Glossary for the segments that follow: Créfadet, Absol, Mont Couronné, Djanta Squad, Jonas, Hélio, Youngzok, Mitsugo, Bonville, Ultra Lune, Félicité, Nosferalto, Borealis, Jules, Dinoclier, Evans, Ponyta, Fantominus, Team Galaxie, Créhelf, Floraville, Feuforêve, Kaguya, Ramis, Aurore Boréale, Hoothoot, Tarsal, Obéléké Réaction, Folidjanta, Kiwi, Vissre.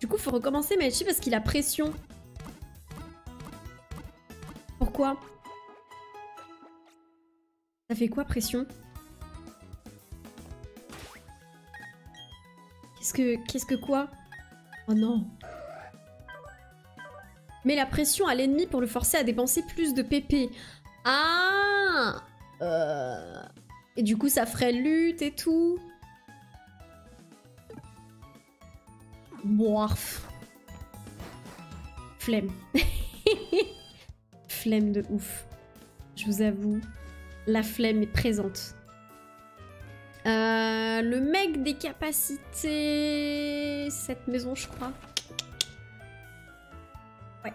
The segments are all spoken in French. Du coup, faut recommencer Maechi parce qu'il a pression. Pourquoi? Ça fait quoi pression? Qu'est-ce que quoi? Oh non. Mets la pression à l'ennemi pour le forcer à dépenser plus de PP. Ah Et du coup, ça ferait lutte et tout. Boarf. Flemme. Flemme de ouf. Je vous avoue, la flemme est présente. Le mec des capacités... Cette maison, je crois. Ouais.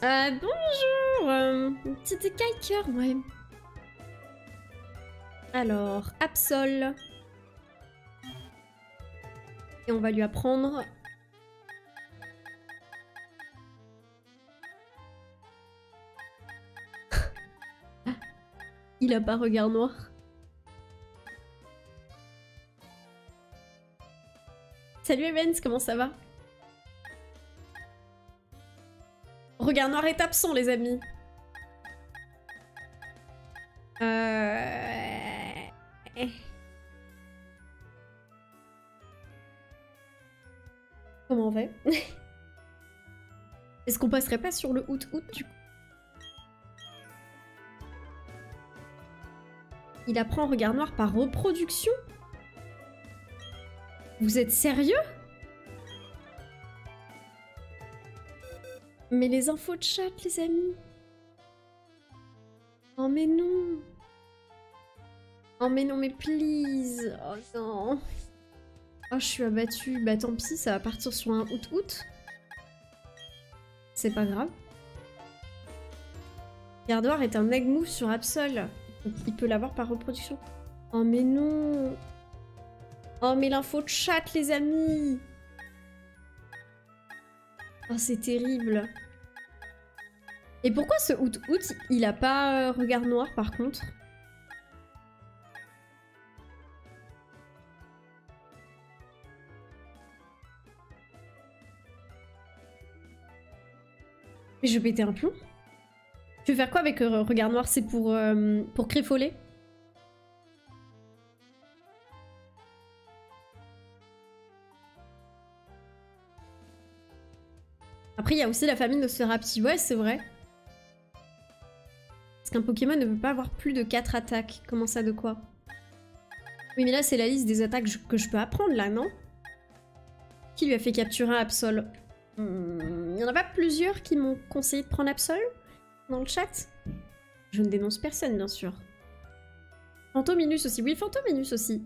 Bonjour une petite écaille-cœur, ouais. Alors, Absol. Et on va lui apprendre... Il a pas regard noir. Salut Evans, comment ça va? Regard noir est absent, les amis. Comment on va? Est-ce qu'on passerait pas sur le Hoothoot du coup? Il apprend regard noir par reproduction? Vous êtes sérieux? Mais les infos de chat, les amis. Oh mais non. Oh mais non, mais please. Oh non. Oh, je suis abattue. Bah tant pis, ça va partir sur un Hoothoot. C'est pas grave. Gardoir est un egg move sur Absol. Il peut l'avoir par reproduction. Oh mais non. Oh mais l'info de chat, les amis. Oh c'est terrible. Et pourquoi ce Hoothoot, il a pas regard noir par contre? Mais je vais péter un plomb. Tu veux faire quoi avec regard noir? C'est pour Créfollet? Après, il y a aussi la famille de Serapti. Ouais, c'est vrai. Parce qu'un Pokémon ne peut pas avoir plus de 4 attaques. Comment ça, de quoi? Oui, mais là, c'est la liste des attaques que je peux apprendre, là, non? Qui lui a fait capturer un Absol? Il n'y en a pas plusieurs qui m'ont conseillé de prendre Absol dans le chat? Je ne dénonce personne, bien sûr. Fantominus aussi. Oui, Fantominus aussi.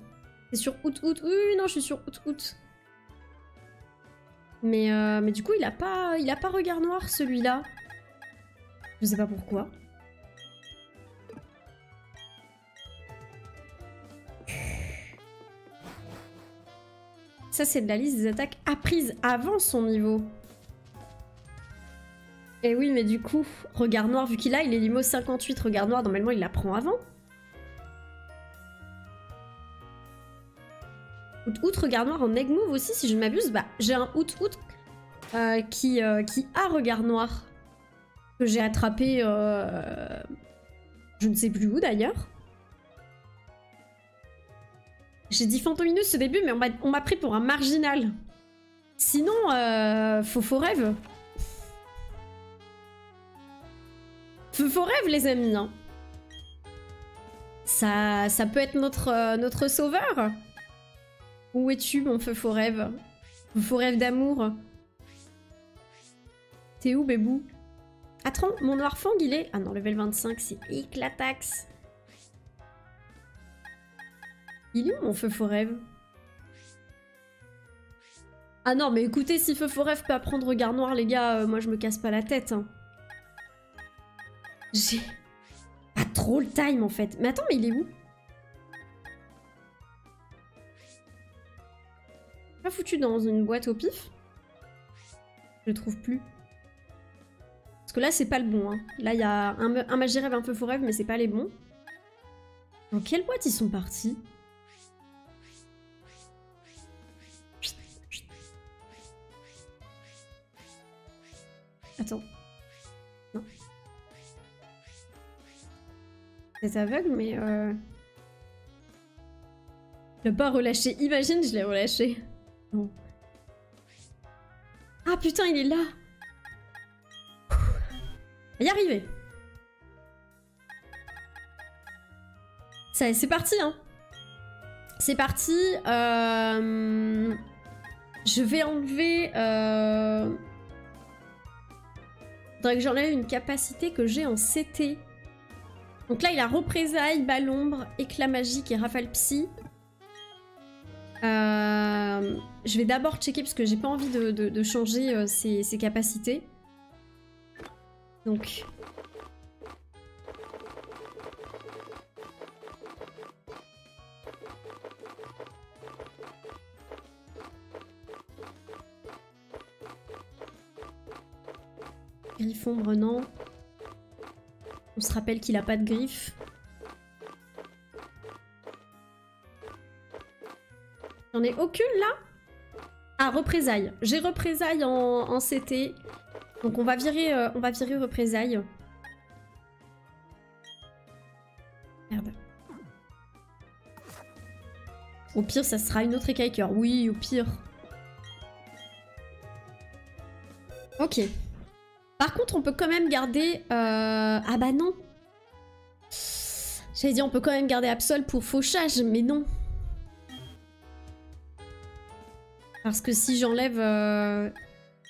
C'est sur Hoothoot. Oui, non, je suis sur Hoothoot. Mais du coup, il a pas regard noir, celui-là. Je sais pas pourquoi. Ça, c'est de la liste des attaques apprises avant son niveau. Et oui, mais du coup, regard noir, vu qu'il a, il est limo 58. Regard noir, normalement, il l'apprend avant. Outre regard noir en egg move aussi, si je ne m'abuse, bah j'ai un Hoothoot qui a regard noir que j'ai attrapé je ne sais plus où d'ailleurs. J'ai dit Fantominus au début, mais on m'a pris pour un marginal. Sinon, Feuforêve. Feuforêve, les amis. Hein. Ça peut être notre sauveur. Où es-tu, mon Feuforêve? Feuforêve d'amour. T'es où, bébou? Attends, mon Noirfang, il est... Ah non, level 25, c'est éclataxe. Il est où, mon Feuforêve? Ah non, mais écoutez, si Feuforêve peut apprendre regard noir, les gars, moi, je me casse pas la tête. Hein. J'ai... Pas trop le time, en fait. Mais attends, mais il est où? Foutu dans une boîte au pif, je le trouve plus parce que là c'est pas le bon hein. Là il y a un Magirêve, un Feuforêve, mais c'est pas les bons. Dans quelle boîte ils sont partis? Attends. Non. C'est aveugle, mais... Je l'ai pas relâché. Imagine, je l'ai relâché. Non. Ah putain, il est là. Il est arrivé. Ça, c'est parti, hein. C'est parti. Je vais enlever... Faudrait que j'enlève une capacité que j'ai en CT. Donc là, il a représailles, balle ombre, éclat magique et rafale psy. Je vais d'abord checker parce que j'ai pas envie de changer ses capacités. Donc... Griffe ombre, non. On se rappelle qu'il a pas de griffe. J'en ai aucune là. Ah, représailles. J'ai représailles en CT. Donc on va virer représailles. Merde. Au pire, ça sera une autre écaille cœur. Oui, au pire. Ok. Par contre, on peut quand même garder... Ah bah non. J'allais dire, on peut quand même garder Absol pour fauchage, mais non. Parce que si j'enlève...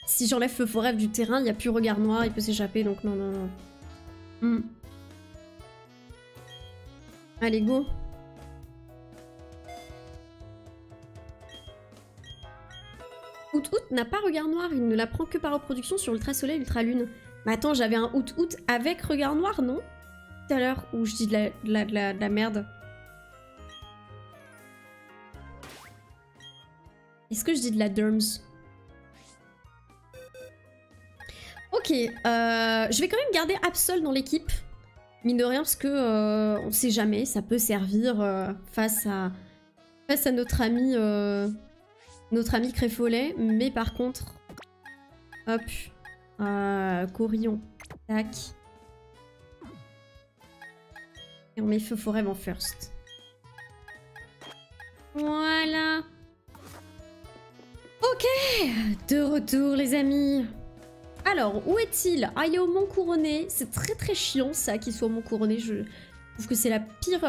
Si j'enlève Feuforêve du terrain, il n'y a plus regard noir, il peut s'échapper, donc non, non, non. Allez, go. Hoothoot n'a pas regard noir, il ne la prend que par reproduction sur Ultra Soleil et Ultra Lune. Mais attends, j'avais un Hoothoot avec regard noir, non? Tout à l'heure, où je dis de la merde. Est-ce que je dis de la derms? Ok, je vais quand même garder Absol dans l'équipe. Mine de rien, parce que on sait jamais, ça peut servir face à notre ami... Notre ami Créfollet, mais par contre... Hop. Corion. Tac. Et on met Feuforêve en first. Voilà. Ok. De retour, les amis. Alors, où est-il? Ah, il est au Mont Couronné. C'est très très chiant, ça, qu'il soit au Mont Couronné. Je trouve que c'est la pire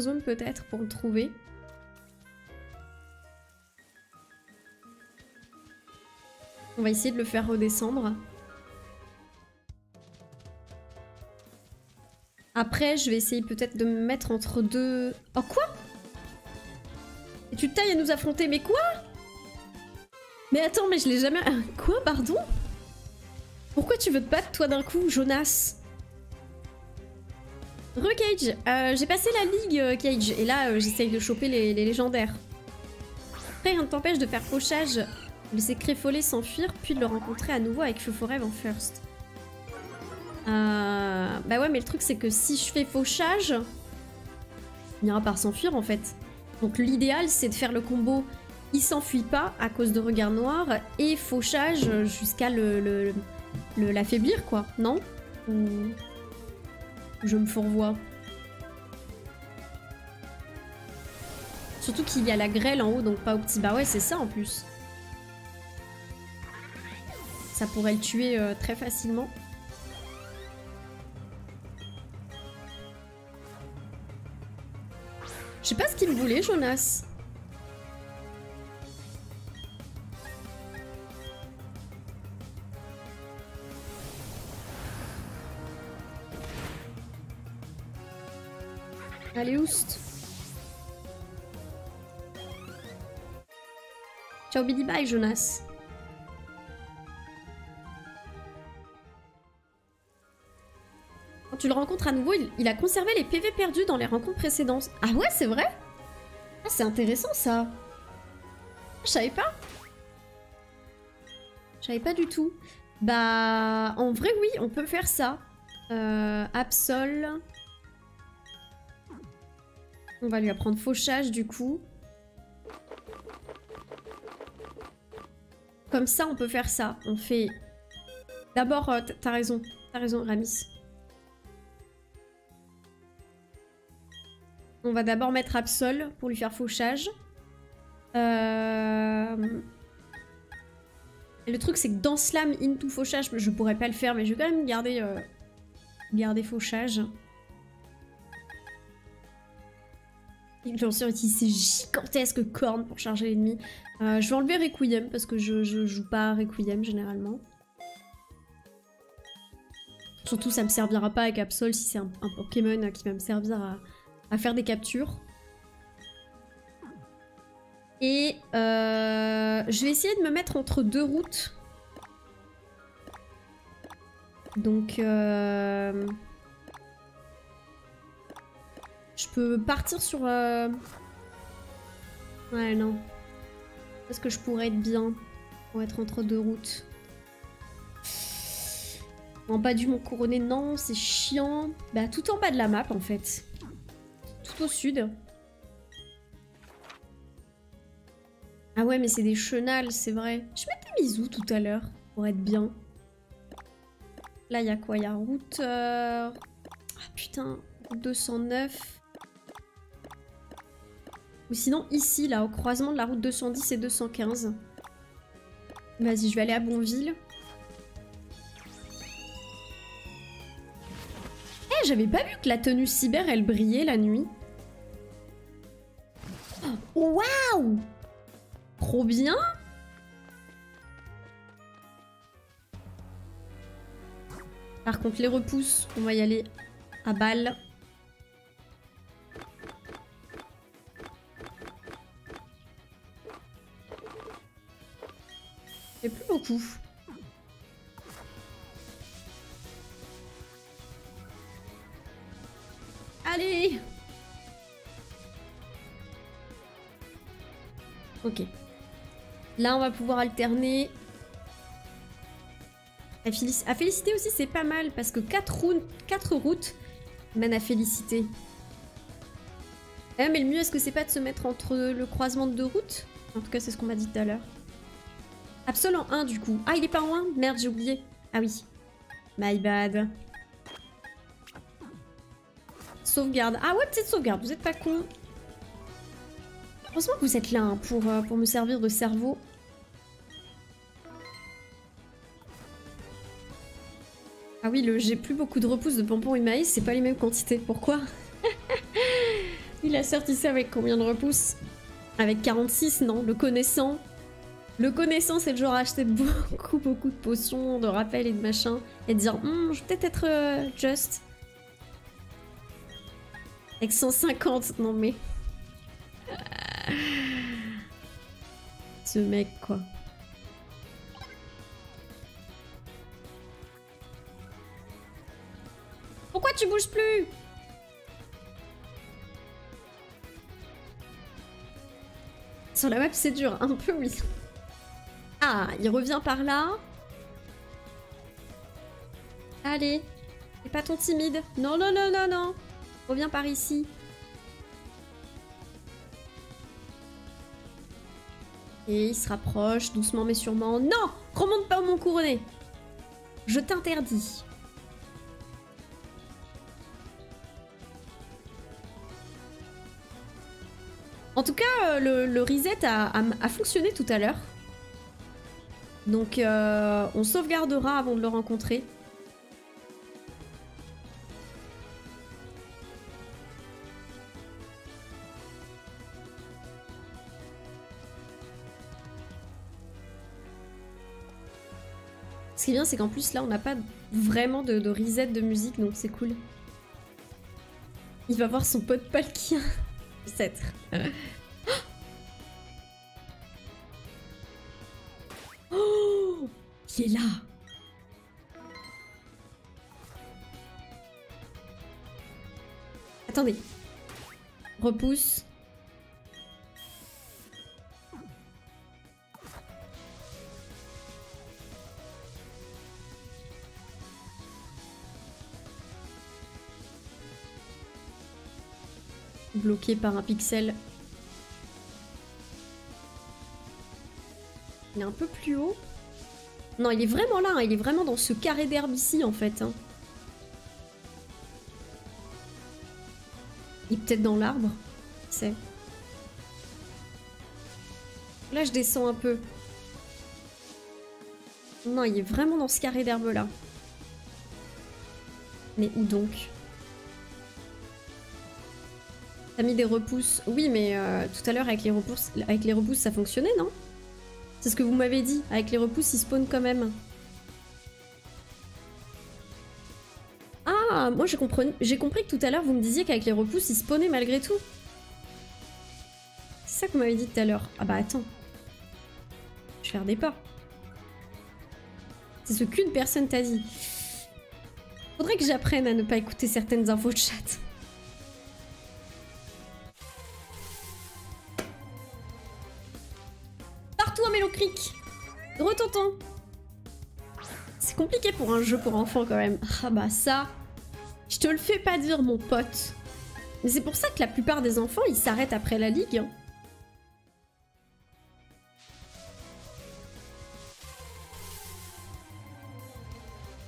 zone, peut-être, pour le trouver. On va essayer de le faire redescendre. Après, je vais essayer peut-être de me mettre entre deux... Oh, quoi? Et tu te tailles à nous affronter, mais quoi? Mais attends, mais je l'ai jamais... Quoi, pardon? Pourquoi tu veux te battre, toi, d'un coup, Jonas? Re-Cage, j'ai passé la ligue, Cage, et là, j'essaye de choper les légendaires. Après, rien ne t'empêche de faire pochage... de ces Créfollets s'enfuir, puis de le rencontrer à nouveau avec Feuforêve en first. Bah ouais, mais le truc, c'est que si je fais fauchage, il n'ira pas s'enfuir, en fait. Donc l'idéal, c'est de faire le combo « Il s'enfuit pas » à cause de regard noir, et fauchage jusqu'à l'affaiblir, quoi, non? Ou... je me fourvoie. Surtout qu'il y a la grêle en haut, donc pas au petit... Bah ouais, c'est ça, en plus. Ça pourrait le tuer très facilement. Je sais pas ce qu'il voulait, Jonas. Allez, oust. Ciao, bidi bye, Jonas. Tu le rencontres à nouveau, il a conservé les PV perdus dans les rencontres précédentes. Ah ouais, c'est vrai? Ah, c'est intéressant, ça. Je savais pas. Je savais pas du tout. Bah, en vrai, oui, on peut faire ça. Absol. On va lui apprendre fauchage, du coup. Comme ça, on peut faire ça. On fait D'abord, t'as raison, Ramis. On va d'abord mettre Absol pour lui faire fauchage. Le truc, c'est que dans Slam into fauchage, je pourrais pas le faire, mais je vais quand même garder, fauchage. Et bien sûr, utiliser gigantesques cornes pour charger l'ennemi. Je vais enlever Requiem parce que je joue pas à Requiem généralement. Surtout, ça me servira pas avec Absol si c'est un Pokémon qui va me servir à faire des captures. Et je vais essayer de me mettre entre deux routes. Donc je peux partir sur... Ouais, non. Est-ce que je pourrais être bien pour être entre deux routes? En bas du Mont Couronné, non, c'est chiant. Bah tout en bas de la map en fait. Tout au sud. Ah ouais, mais c'est des chenals, c'est vrai. Je m'étais mise où tout à l'heure pour être bien. Là, il y a quoi? Il y a route... Ah putain, 209... Ou sinon ici, là, au croisement de la route 210 et 215. Vas-y, je vais aller à Bonville. Eh, j'avais pas vu que la tenue cyber, elle brillait la nuit. Waouh! Wow, trop bien! Par contre, les repousses, on va y aller à balle. Et plus beaucoup. Allez! Ok. Là, on va pouvoir alterner. À Félicité aussi, c'est pas mal parce que 4 routes mènent à Félicité. Mais le mieux, est-ce que c'est pas de se mettre entre le croisement de deux routes? En tout cas, c'est ce qu'on m'a dit tout à l'heure. Absol en 1 du coup. Ah, il est pas en 1? Merde, j'ai oublié. Ah oui. My bad. Sauvegarde. Ah ouais, petite sauvegarde, vous êtes pas con. Heureusement que vous êtes là hein, pour me servir de cerveau. Ah oui, j'ai plus beaucoup de repousses de pompons et maïs, c'est pas les mêmes quantités. Pourquoi? Il a sorti ça avec combien de repousses? Avec 46, non? Le connaissant. Le connaissant, c'est le genre à acheter beaucoup de potions, de rappels et de machin, et de dire « je vais peut-être être just ». Avec 150, non mais... Ce mec, quoi. Pourquoi tu bouges plus? Sur la map, c'est dur, un peu, oui. Ah, il revient par là. Allez, et pas ton timide. Non, non, non, non, non. Reviens par ici. Et il se rapproche, doucement mais sûrement. Non, remonte pas au Mont Couronné. Je t'interdis. En tout cas, le reset a fonctionné tout à l'heure. Donc on sauvegardera avant de le rencontrer. Ce qui est bien, c'est qu'en plus là on n'a pas vraiment de reset de musique, donc c'est cool. Il va voir son pote Palkia. Peut-être. Il est là. Attendez. Repousse. Bloqué par un pixel. Il est un peu plus haut. Non, il est vraiment là, hein. Il est vraiment dans ce carré d'herbe ici, en fait. Hein. Il est peut-être dans l'arbre, c'est. Là, je descends un peu. Non, il est vraiment dans ce carré d'herbe là. Mais où donc? T'as mis des repousses? Oui, mais tout à l'heure avec les repousses, ça fonctionnait, non? C'est ce que vous m'avez dit. Avec les repousses, ils spawnent quand même. Ah, moi j'ai compris que tout à l'heure, vous me disiez qu'avec les repousses, ils spawnaient malgré tout. C'est ça que vous m'avez dit tout à l'heure. Ah bah attends. Je vais faire des pas. C'est ce qu'une personne t'a dit. Faudrait que j'apprenne à ne pas écouter certaines infos de chat. Partout un mélocric. Retentant. C'est compliqué pour un jeu pour enfants quand même. Ah bah ça, je te le fais pas dire mon pote. Mais c'est pour ça que la plupart des enfants, ils s'arrêtent après la ligue. Hein.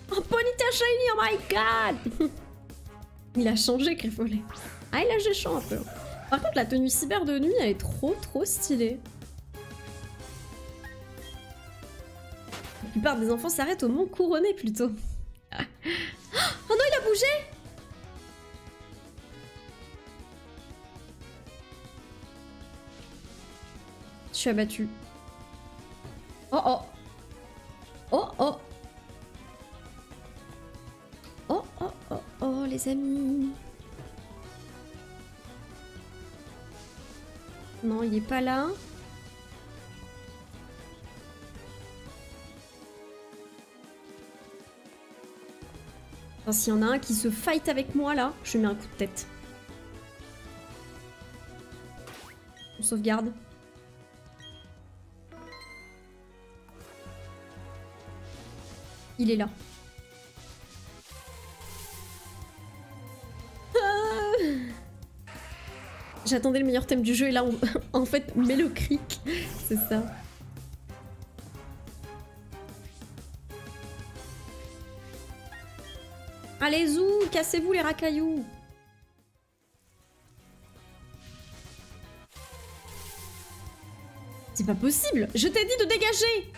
Ponyta shiny, oh my god. Il a changé, Créfollet. Ah, il a géchant un peu. Par contre, la tenue cyber de nuit, elle est trop stylée. La plupart des enfants s'arrêtent au Mont Couronné, plutôt. Oh non, il a bougé. Je suis abattue. Oh oh. Oh oh. Oh oh oh oh les amis. Non, il est pas là. Enfin, s'il y en a un qui se fight avec moi là, je lui mets un coup de tête. On sauvegarde. Il est là. J'attendais le meilleur thème du jeu et là on... en fait mélocric, c'est ça. Allez zou, cassez-vous les racailloux. C'est pas possible, je t'ai dit de dégager.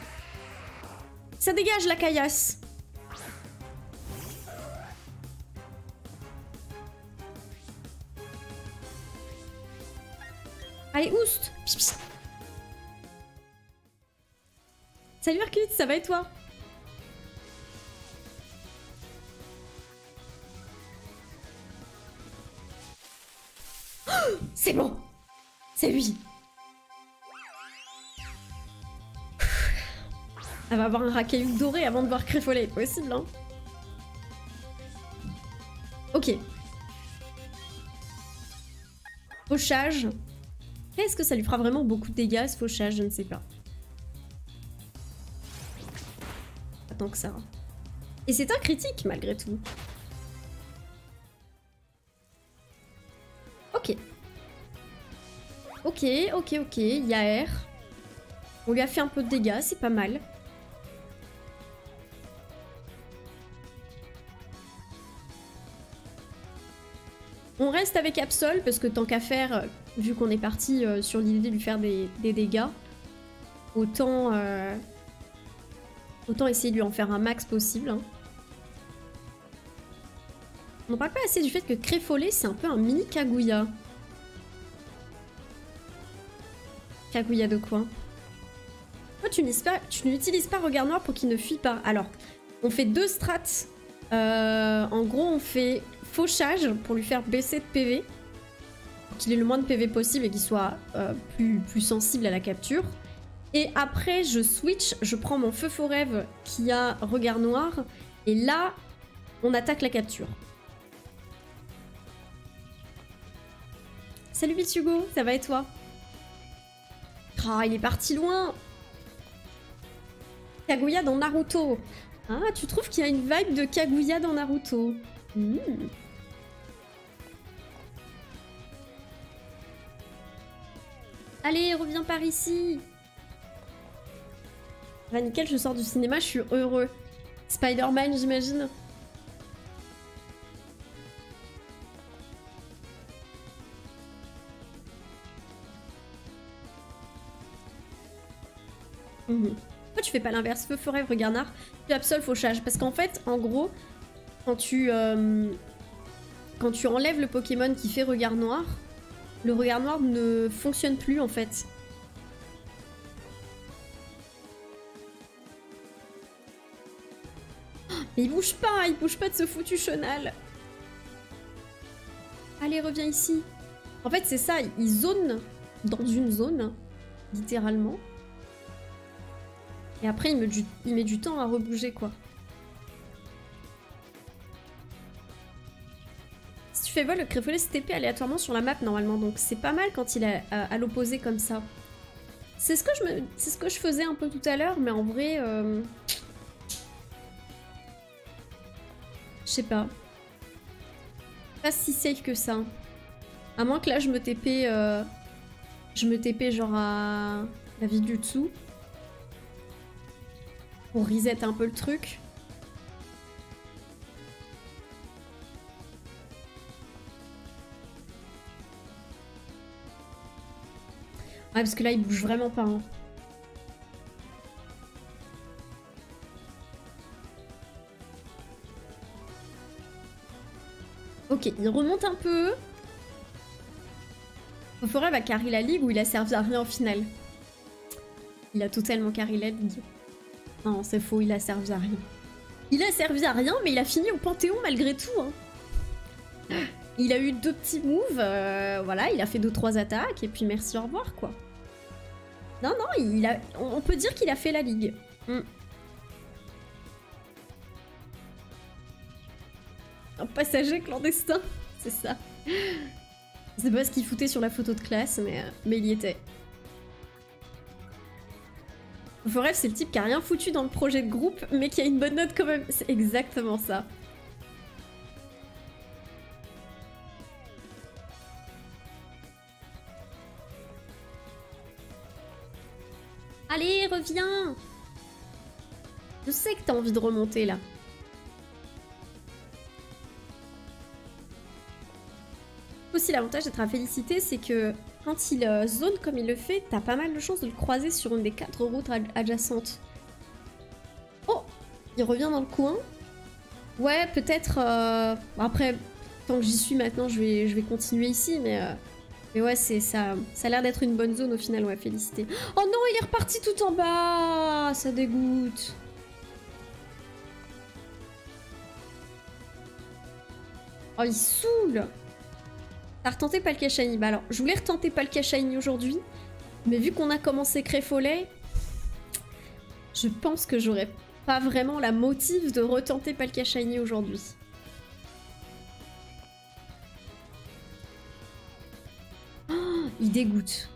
Ça dégage la caillasse. Allez, oust! Pss, pss. Salut Hercule, ça va et toi? Oh, c'est bon! C'est lui! Elle va avoir un racaillou doré avant de voir Créfollet, possible hein? Ok. Pochage. Est-ce que ça lui fera vraiment beaucoup de dégâts ce fauchage? Je ne sais pas. Pas tant que ça. Et c'est un critique malgré tout. Ok. Ok. Yaer. On lui a fait un peu de dégâts, c'est pas mal. On reste avec Absol parce que tant qu'à faire, vu qu'on est parti sur l'idée de lui faire des dégâts, autant essayer de lui en faire un max possible. Hein. On n'en parle pas assez du fait que Créfollet c'est un peu un mini Kaguya. Kaguya de quoi? Toi tu n'utilises pas regard noir pour qu'il ne fuit pas. Alors, on fait deux strats. En gros on fait fauchage pour lui faire baisser de PV, qu'il ait le moins de PV possible et qu'il soit plus sensible à la capture. Et après je switch, je prends mon Feuforêve qui a regard noir et là on attaque la capture. Salut Mitsugo, ça va et toi? Ah, il est parti loin. Kaguya dans Naruto. Ah, tu trouves qu'il y a une vibe de Kaguya dans Naruto? Mmh. Allez, reviens par ici. Bah nickel, je sors du cinéma, je suis heureux. Spider-Man, j'imagine. Pourquoi tu fais pas l'inverse? Feuforêve, regardard, puis Absol, fauchage. Parce qu'en fait, en gros, quand tu enlèves le Pokémon qui fait regard noir, le regard noir ne fonctionne plus en fait. Mais il bouge pas de ce foutu chenal. Allez, reviens ici. En fait, c'est ça, il zone dans une zone, littéralement. Et après, il met du temps à rebouger, quoi. Si tu fais vol, le Créfollet se TP aléatoirement sur la map, normalement. Donc c'est pas mal quand il est à l'opposé comme ça. C'est ce, que je faisais un peu tout à l'heure, mais en vrai... Je sais pas. Pas si safe que ça. À moins que là, je me TP genre à la ville du dessous. Pour reset un peu le truc. Ouais, parce que là, il bouge vraiment pas. Hein. Ok, il remonte un peu. Feuforêve va carry la ligue où il a servi à rien en finale. Il a totalement carry la ligue. Non, c'est faux, il a servi à rien. Il a servi à rien, mais il a fini au Panthéon malgré tout. Hein. Il a eu deux petits moves, voilà, il a fait 2-3 attaques, et puis merci, au revoir, quoi. Non, non, on peut dire qu'il a fait la ligue. Un passager clandestin, c'est ça. Je sais pas ce qu'il foutait sur la photo de classe, mais il y était. Feuforêve, c'est le type qui a rien foutu dans le projet de groupe, mais qui a une bonne note quand même. C'est exactement ça. Allez, reviens! Je sais que t'as envie de remonter, là. Aussi, l'avantage d'être à Félicité, c'est que quand il zone comme il le fait, t'as pas mal de chances de le croiser sur une des 4 routes adjacentes. Oh, il revient dans le coin. Ouais, peut-être... Après, tant que j'y suis maintenant, je vais continuer ici, mais ouais, ça a l'air d'être une bonne zone au final, ouais, Félicité. Oh non, il est reparti tout en bas. Ça dégoûte. Oh, il saoule. T'as retenté Palkia Shiny. Bah alors, je voulais retenter Palkia Shiny aujourd'hui, mais vu qu'on a commencé Créfollet, je pense que j'aurais pas vraiment la motive de retenter Palkia Shiny aujourd'hui. Oh, il dégoûte.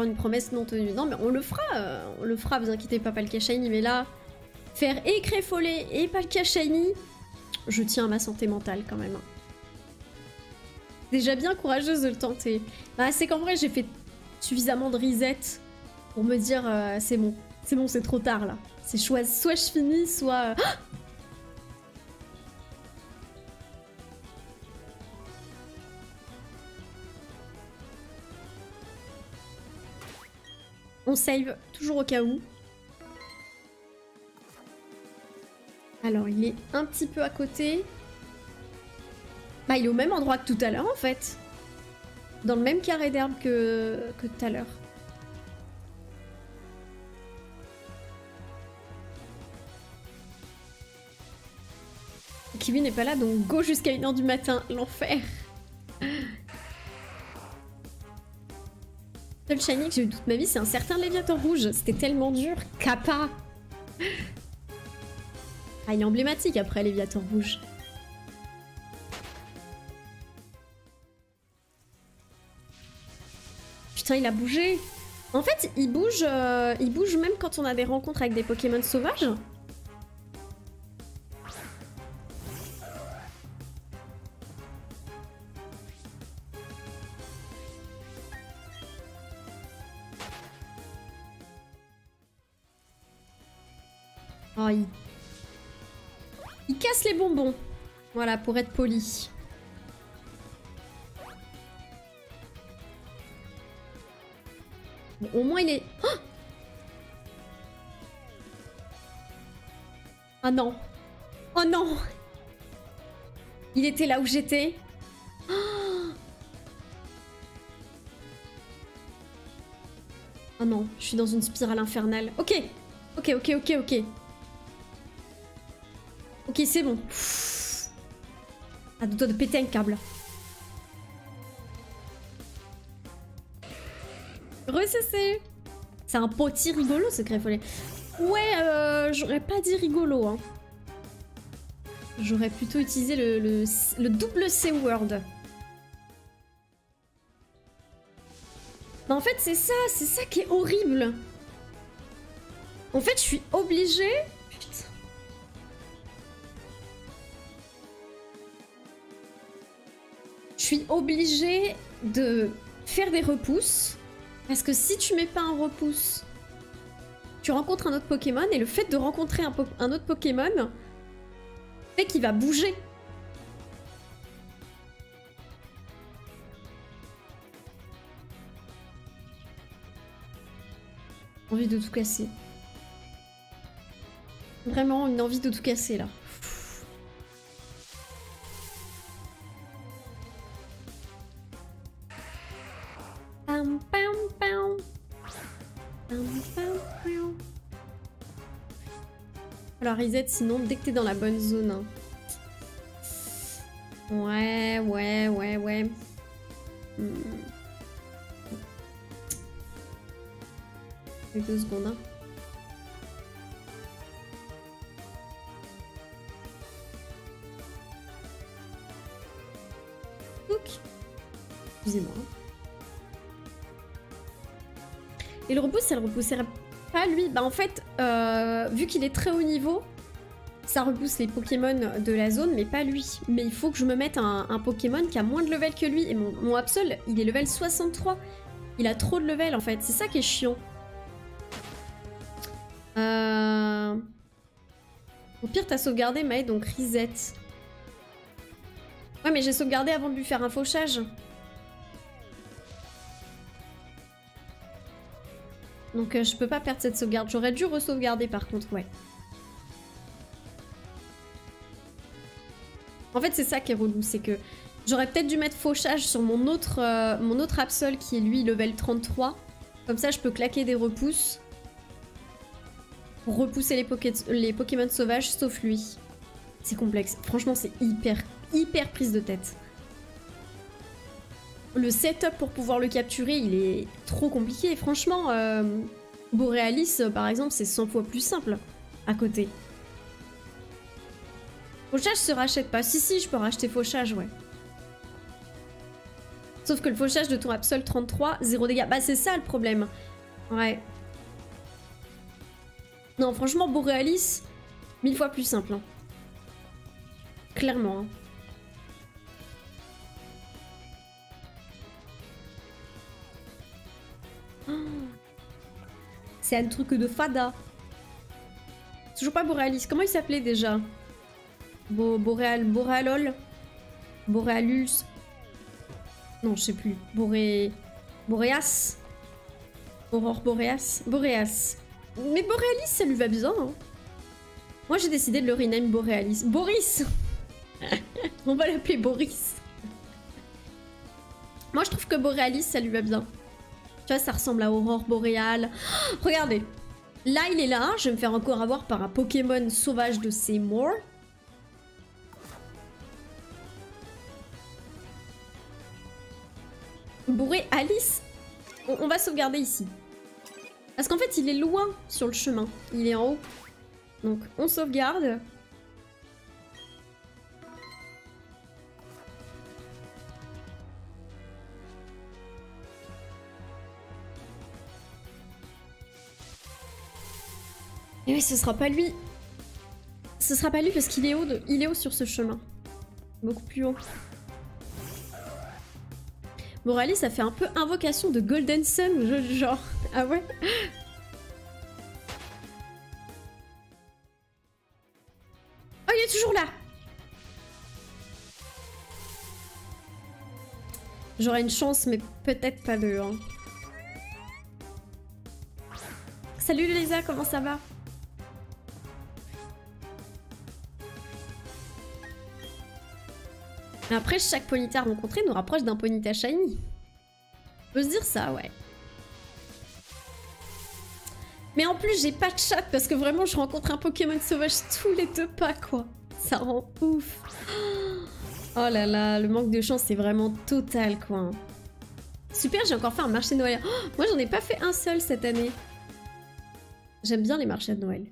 Une promesse non tenue. Non mais on le fera, vous inquiétez pas, Palkia Shiny, mais là, faire et Créfollet et Palkia Shiny, je tiens à ma santé mentale quand même. Déjà bien courageuse de le tenter. Bah c'est qu'en vrai j'ai fait suffisamment de resets pour me dire c'est bon, c'est trop tard là. C'est choix, soit je finis, soit... Ah on save, toujours au cas où. Alors, il est un petit peu à côté. Bah, il est au même endroit que tout à l'heure, en fait. Dans le même carré d'herbe que tout à l'heure. Kiwi n'est pas là, donc go jusqu'à 1h du matin. L'enfer. Le seul shiny que j'ai eu toute ma vie, c'est un certain Léviathan Rouge. C'était tellement dur. Kappa. Ah, il est emblématique après Léviathan Rouge. Putain, il a bougé. En fait, il bouge même quand on a des rencontres avec des Pokémon sauvages. Oh, il casse les bonbons. Voilà, pour être poli. Bon, au moins il est... Oh ah non. Oh non. Il était là où j'étais. Oh, oh non, je suis dans une spirale infernale. Ok. Ok, ok, ok, ok. Ok, c'est bon. À deux doigts de péter un câble. Recessé. C'est un petit rigolo ce Créfollet. Ouais, j'aurais pas dit rigolo. Hein. J'aurais plutôt utilisé le double C-word. Mais en fait, c'est ça qui est horrible. En fait, je suis obligée. Putain. Je suis obligée de faire des repousses. Parce que si tu mets pas un repousse, tu rencontres un autre Pokémon, et le fait de rencontrer un autre Pokémon fait qu'il va bouger. Envie de tout casser. Vraiment une envie de tout casser là. Alors reset sinon dès que t'es dans la bonne zone. Hein. Ouais, ouais, ouais, ouais. Hmm. 2 secondes. Hein. Excusez-moi. Et le repousse, elle repousserait pas lui. Bah en fait, vu qu'il est très haut niveau, ça repousse les Pokémon de la zone, mais pas lui. Mais il faut que je me mette un Pokémon qui a moins de level que lui. Et mon Absol, il est level 63. Il a trop de level en fait. C'est ça qui est chiant. Au pire, t'as sauvegardé, Maë, donc reset. Ouais, mais j'ai sauvegardé avant de lui faire un fauchage. Donc je peux pas perdre cette sauvegarde. J'aurais dû re-sauvegarder par contre, ouais. En fait c'est ça qui est relou, c'est que j'aurais peut-être dû mettre fauchage sur mon autre Absol qui est lui level 33. Comme ça je peux claquer des repousses pour repousser les Pokémon sauvages sauf lui. C'est complexe. Franchement c'est hyper prise de tête. Le setup pour pouvoir le capturer, il est trop compliqué. Franchement, Borealis, par exemple, c'est 100 fois plus simple à côté. Fauchage se rachète pas. Si, si, je peux racheter fauchage, ouais. Sauf que le fauchage de ton Absol 33, 0 dégâts. Bah, c'est ça le problème. Ouais. Non, franchement, Borealis, 1000 fois plus simple. Hein. Clairement. Hein. C'est un truc de fada. Toujours pas Borealis. Comment il s'appelait déjà? Boréalol? Boréalus? Non, je sais plus. Boréas? Aurore Boréas? Boréas. Mais Borealis, ça lui va bien. Hein. Moi, j'ai décidé de le rename Borealis. Boris. On va l'appeler Boris. Moi, je trouve que Borealis, ça lui va bien. Tu vois, ça ressemble à Aurore Boréale. Oh, regardez. Là, il est là. Je vais me faire encore avoir par un Pokémon sauvage de Seymour. Boréalis. On va sauvegarder ici. Parce qu'en fait, il est loin sur le chemin. Il est en haut. Donc, on sauvegarde. Et oui, ce sera pas lui. Ce sera pas lui parce qu'il est haut, il est haut sur ce chemin. Beaucoup plus haut. Borealis, ça fait un peu invocation de Golden Sun, jeu du genre. Ah ouais? est toujours là. J'aurais une chance, mais peut-être pas deux. Hein. Salut Lisa, comment ça va? Après, chaque Ponyta rencontré nous rapproche d'un Ponyta shiny. On peut se dire ça, ouais. Mais en plus, j'ai pas de chat parce que vraiment, je rencontre un Pokémon sauvage tous les deux pas, quoi. Ça rend ouf. Oh là là, le manque de chance, c'est vraiment total, quoi. Super, j'ai encore fait un marché de Noël. Oh, moi, j'en ai pas fait un seul cette année. J'aime bien les marchés de Noël.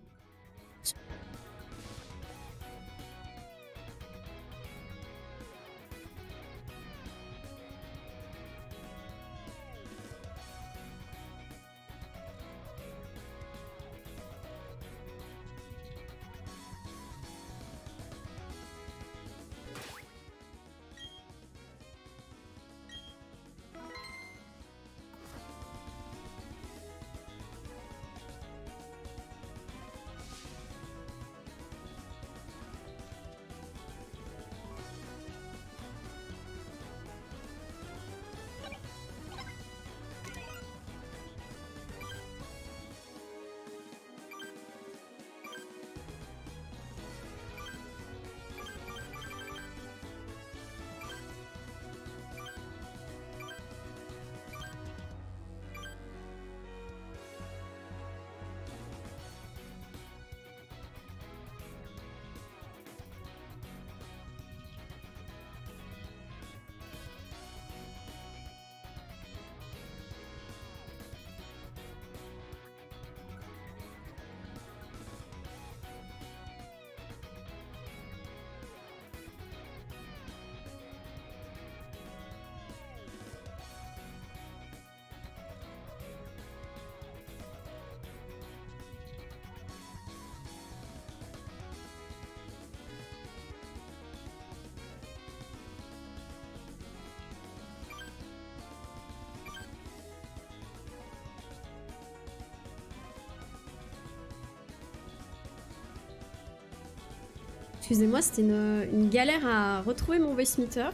Excusez-moi, c'était une galère à retrouver mon voice meter.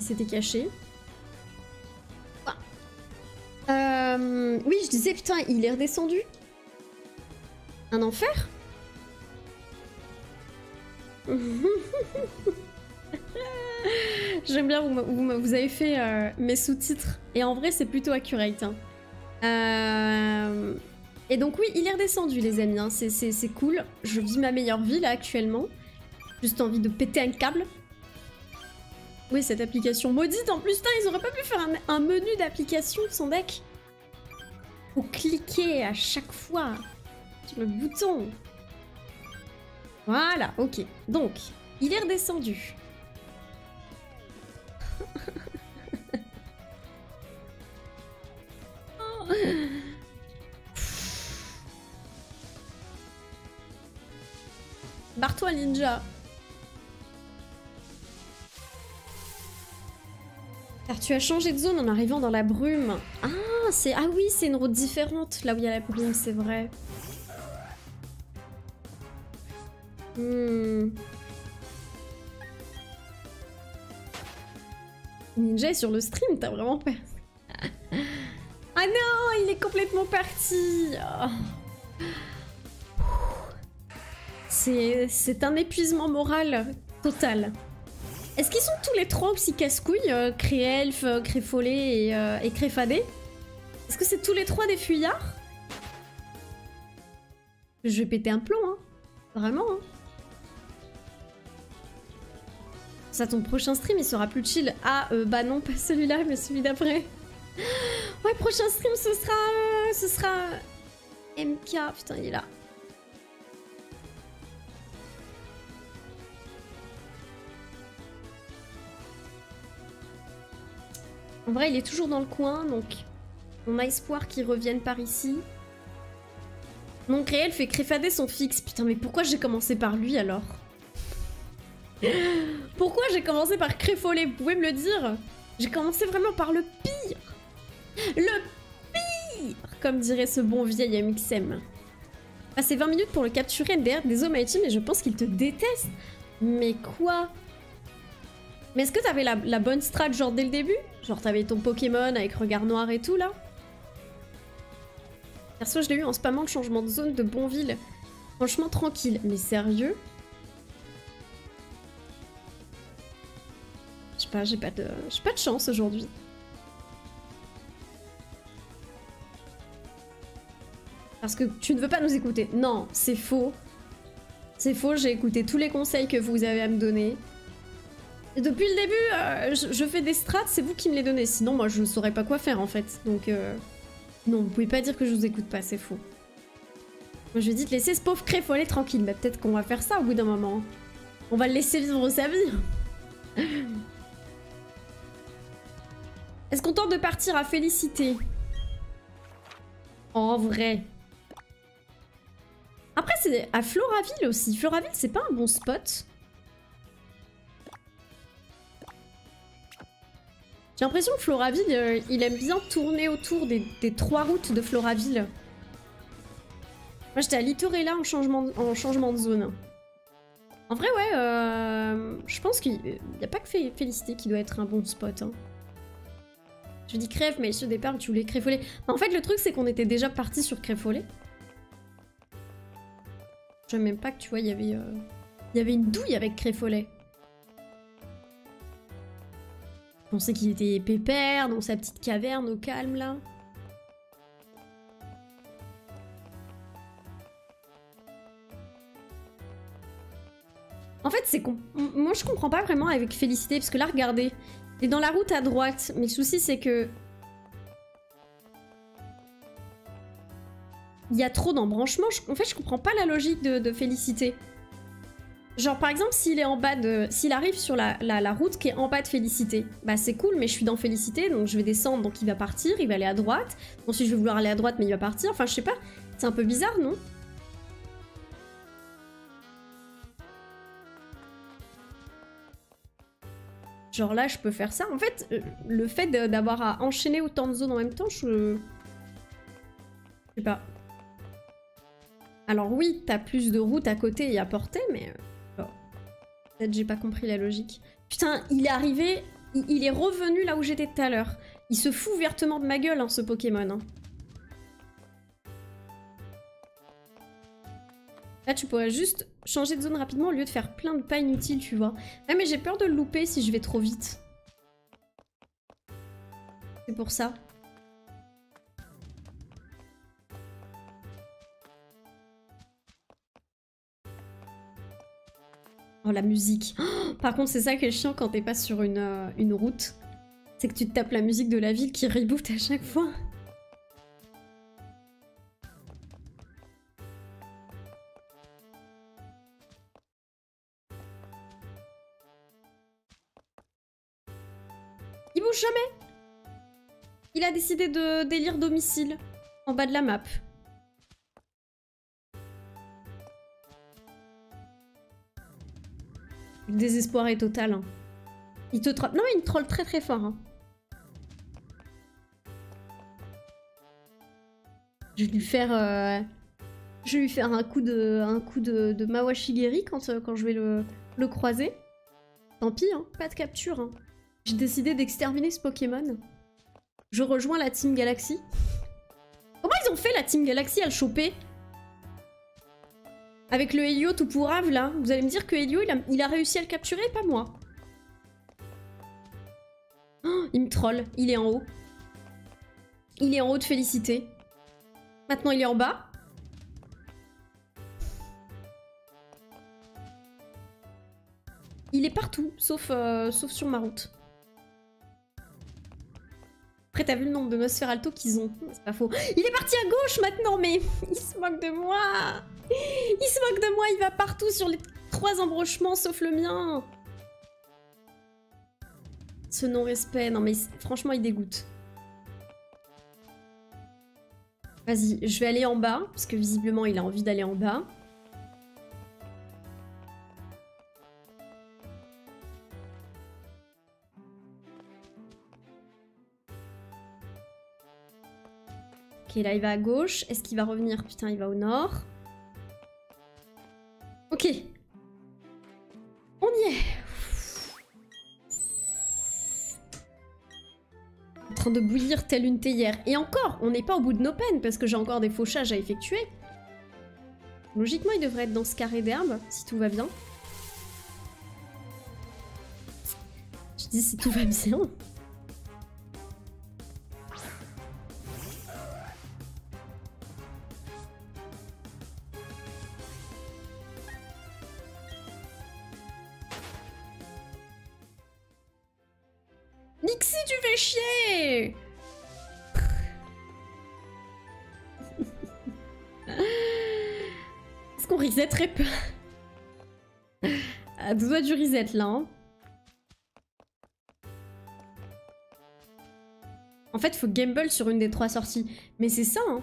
Il s'était caché. Ah. Oui, je disais, putain, il est redescendu. Un enfer. J'aime bien, vous avez fait mes sous-titres. Et en vrai, c'est plutôt accurate. Hein. Et donc oui, il est redescendu les amis, hein. C'est cool. Je vis ma meilleure vie là actuellement. Juste envie de péter un câble. Oui, cette application maudite en plus, tain, ils auraient pas pu faire un menu d'application sans deck. Faut cliquer à chaque fois sur le bouton. Voilà, ok. Donc, il est redescendu. Oh. Barre-toi, ninja. Alors, tu as changé de zone en arrivant dans la brume. Ah, c'est... Ah oui, c'est une route différente, là où il y a la brume, c'est vrai. Hmm. Ninja est sur le stream, t'as vraiment peur. Ah non, il est complètement parti. Oh. C'est un épuisement moral total. Est-ce qu'ils sont tous les trois aussi casse-couilles, Créhelf, Créfollet et Créfadet? Est-ce que c'est tous les trois des fuyards? Je vais péter un plomb, hein. Vraiment, hein. Ça, ton prochain stream, il sera plus chill. Ah, bah non, pas celui-là, mais celui d'après. Ouais, prochain stream, ce sera... MK, putain, il est là. En vrai, il est toujours dans le coin, donc on a espoir qu'il revienne par ici. Mon Créhelf et Créfadet sont fixes. Putain, mais pourquoi j'ai commencé par lui, alors? Pourquoi j'ai commencé par Créfollet? Vous pouvez me le dire? J'ai commencé vraiment par le pire. Le pire, comme dirait ce bon vieil MXM. Passer 20 minutes pour le capturer, MDR, désolé Mighty, mais je pense qu'il te déteste. Mais quoi? Mais est-ce que t'avais la bonne strat genre dès le début? Genre t'avais ton Pokémon avec regard noir et tout là? Perso je l'ai eu en spammant le changement de zone de Bonville. Franchement tranquille, mais sérieux? Je sais pas, j'ai pas de chance aujourd'hui. Parce que tu ne veux pas nous écouter. Non, c'est faux. C'est faux, j'ai écouté tous les conseils que vous avez à me donner. Et depuis le début, je fais des strats, c'est vous qui me les donnez. Sinon, moi, je ne saurais pas quoi faire, en fait. Donc, non, vous pouvez pas dire que je vous écoute pas, c'est faux. Moi, je vais dire de laisser ce pauvre Créfollet tranquille. Mais peut-être qu'on va faire ça au bout d'un moment. On va le laisser vivre sa vie. Est-ce qu'on tente de partir à Félicité? En vrai. Après, c'est à Floraville aussi. Floraville, c'est pas un bon spot. J'ai l'impression que Floraville, il aime bien tourner autour des trois routes de Floraville. Moi, j'étais à Litorella en changement de zone. En vrai, ouais, je pense qu'il n'y a pas que Félicité qui doit être un bon spot. Hein. Je dis crève, mais au départ, tu voulais Créfollet. En fait, le truc, c'est qu'on était déjà parti sur Créfollet. Je savais même pas que tu vois, il y avait une douille avec Créfollet. Je pensais qu'il était pépère dans sa petite caverne au calme là. En fait, c'est con. Moi, je comprends pas vraiment avec Félicité parce que là, regardez, il est dans la route à droite. Mais le souci, c'est que il y a trop d'embranchements. En fait, je comprends pas la logique de Félicité. Genre, par exemple, s'il arrive sur la route qui est en bas de Félicité, bah c'est cool, mais je suis dans Félicité, donc je vais descendre, donc il va partir, il va aller à droite. Ensuite, je vais vouloir aller à droite, mais il va partir. Enfin, je sais pas. C'est un peu bizarre, non? Genre là, je peux faire ça. En fait, le fait d'avoir à enchaîner autant de zones en même temps, je sais pas. Alors oui, t'as plus de routes à côté et à portée, mais... Oh. Peut-être j'ai pas compris la logique. Putain, il est arrivé... Il est revenu là où j'étais tout à l'heure. Il se fout ouvertement de ma gueule, hein, ce Pokémon. Hein. Là, tu pourrais juste changer de zone rapidement au lieu de faire plein de pas inutiles, tu vois. Ah, mais j'ai peur de le louper si je vais trop vite. C'est pour ça. Oh, la musique. Oh, par contre, c'est ça qui est chiant quand t'es pas sur une route. C'est que tu te tapes la musique de la ville qui reboot à chaque fois. Il bouge jamais. Il a décidé de délire domicile en bas de la map. Le désespoir est total. Hein. Il te troll. Non, mais il me troll très très fort. Hein. Je vais lui faire un coup de Mawashigiri quand je vais le croiser. Tant pis, hein, pas de capture. Hein. J'ai décidé d'exterminer ce Pokémon. Je rejoins la Team Galaxie. Comment ils ont fait la Team Galaxie à le choper? Avec le Hélio tout pourrave là, vous allez me dire que Hélio il a réussi à le capturer, pas moi. Oh, il me troll, il est en haut. Il est en haut de Félicité. Maintenant il est en bas. Il est partout, sauf sur ma route. Après t'as vu le nombre de Nosferalto qu'ils ont, c'est pas faux. Il est parti à gauche maintenant, mais il se moque de moi. Il se moque de moi, il va partout sur les trois embranchements sauf le mien. Ce non-respect, non mais franchement il dégoûte. Vas-y, je vais aller en bas, parce que visiblement il a envie d'aller en bas. Ok, là il va à gauche, est-ce qu'il va revenir? Putain, il va au nord. Ok. On y est. En train de bouillir telle une théière. Et encore, on n'est pas au bout de nos peines parce que j'ai encore des fauchages à effectuer. Logiquement, il devrait être dans ce carré d'herbe, si tout va bien. Je dis si tout va bien. Nixie, tu fais chier! Est-ce qu'on resetterait pas? À deux doigts du reset là. Hein. En fait, faut gamble sur une des trois sorties. Mais c'est ça, hein.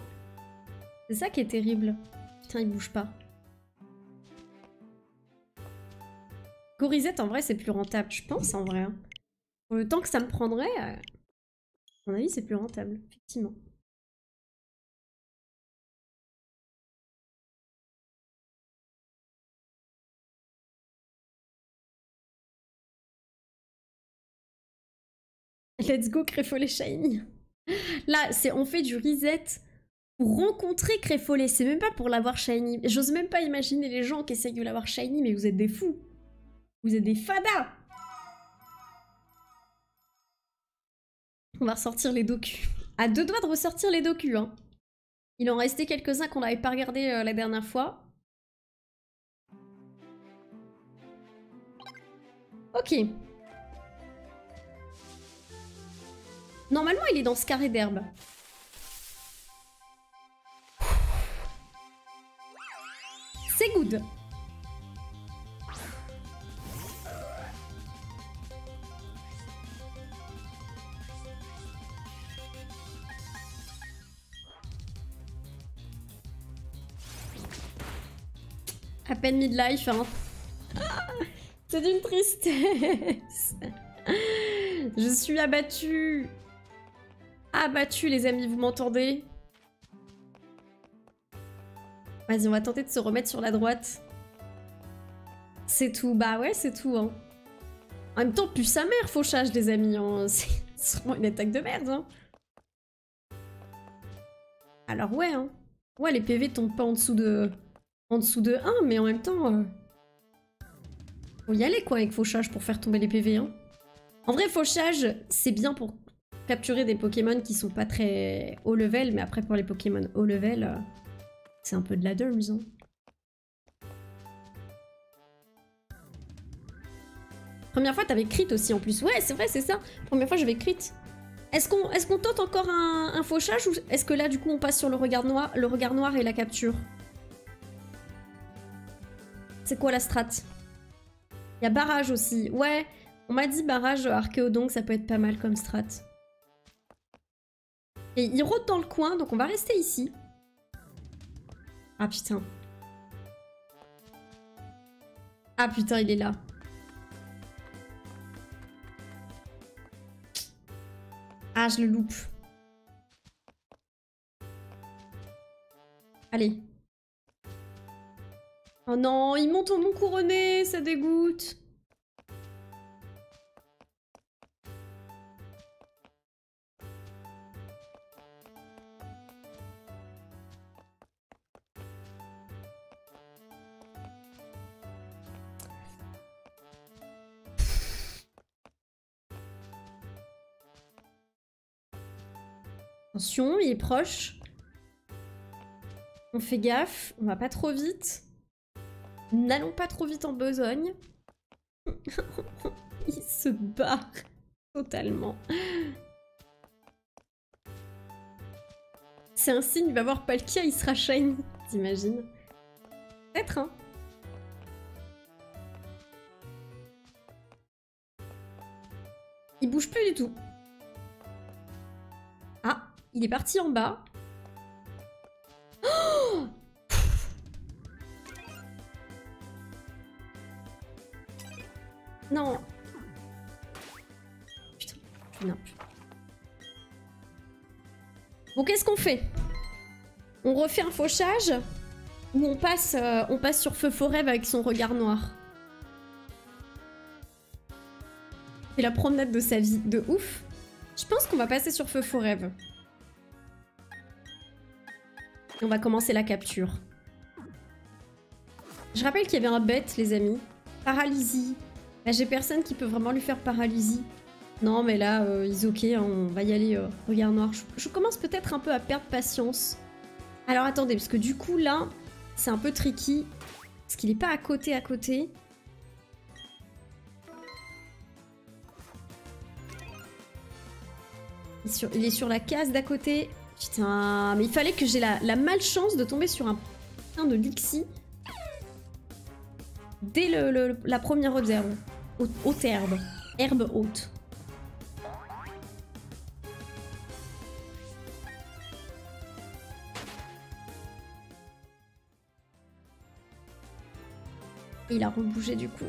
C'est ça qui est terrible. Putain, il bouge pas. Go reset, en vrai, c'est plus rentable, je pense, en vrai. Hein. Pour le temps que ça me prendrait, à mon avis, c'est plus rentable, effectivement. Let's go Créfollet Shiny. Là, c'est on fait du reset pour rencontrer Créfollet. C'est même pas pour l'avoir Shiny. J'ose même pas imaginer les gens qui essayent de l'avoir Shiny, mais vous êtes des fous. Vous êtes des fadas. On va ressortir les docus. À deux doigts de ressortir les docus, hein. Il en restait quelques-uns qu'on n'avait pas regardé la dernière fois. Ok. Normalement, il est dans ce carré d'herbe. C'est good. À peine midlife, hein. C'est d'une tristesse. Je suis abattue. Abattu les amis, vous m'entendez? Vas-y, on va tenter de se remettre sur la droite. C'est tout, bah ouais, c'est tout. Hein. En même temps, pue sa mère, fauchage les amis, hein. C'est sûrement une attaque de merde. Hein. Alors ouais, hein. Ouais, les PV tombent pas en dessous de 1, mais en même temps... Faut y aller quoi avec fauchage pour faire tomber les PV. Hein. En vrai, fauchage, c'est bien pour... capturer des Pokémon qui sont pas très haut level, mais après pour les Pokémon haut level, c'est un peu de la dulce. Hein. Première fois t'avais crit aussi en plus. Ouais c'est vrai c'est ça. Première fois j'avais crit. Est-ce qu'on tente encore un fauchage ou est-ce que là du coup on passe sur le regard noir et la capture? C'est quoi la strat? Il y a barrage aussi. Ouais, on m'a dit barrage archéo donc ça peut être pas mal comme strat. Et il rôde dans le coin, donc on va rester ici. Ah putain. Ah putain, il est là. Ah, je le loupe. Allez. Oh non, il monte au Mont Couronné, ça dégoûte. Attention, il est proche. On fait gaffe, on va pas trop vite. N'allons pas trop vite en besogne. Il se barre totalement. C'est un signe, il va voir Palkia, il sera shiny, t'imagines? Peut-être, hein. Il bouge plus du tout. Il est parti en bas. Oh non. Putain, non. Bon, qu'est-ce qu'on fait? On refait un fauchage. où on passe sur Feuforêve avec son regard noir. C'est la promenade de sa vie, de ouf. Je pense qu'on va passer sur Feuforêve. Et on va commencer la capture. Je rappelle qu'il y avait un bête, les amis. Paralysie. Là, j'ai personne qui peut vraiment lui faire paralysie. Non, mais là, ils ok, hein, on va y aller, regard noir. Je commence peut-être un peu à perdre patience. Alors, attendez, parce que du coup, là, c'est un peu tricky. Parce qu'il n'est pas à côté. Il est sur la case d'à côté. Putain, mais il fallait que j'ai la malchance de tomber sur un putain de Lixi. Dès la première observe. Haute herbe. Herbe haute. Il a rebougé du coup.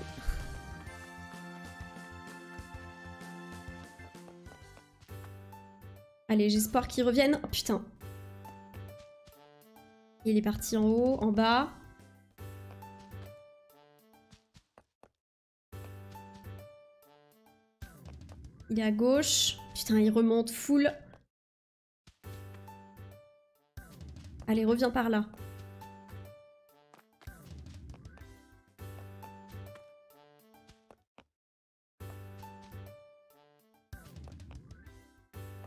Allez, j'espère qu'il revienne. Oh putain. Il est parti en haut, en bas. Il est à gauche. Putain, il remonte full. Allez, reviens par là.